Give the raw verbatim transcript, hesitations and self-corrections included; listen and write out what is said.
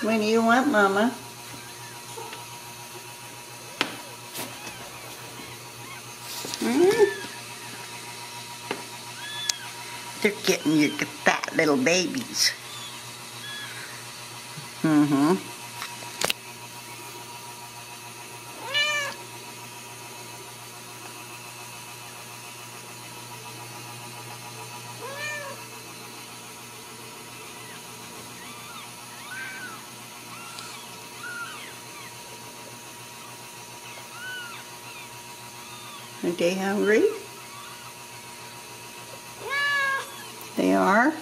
When you want, Mama. Mm-hmm. They're getting you fat little babies. Mm-hmm. Are they hungry? They are.